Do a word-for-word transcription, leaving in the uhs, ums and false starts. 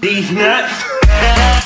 These nuts.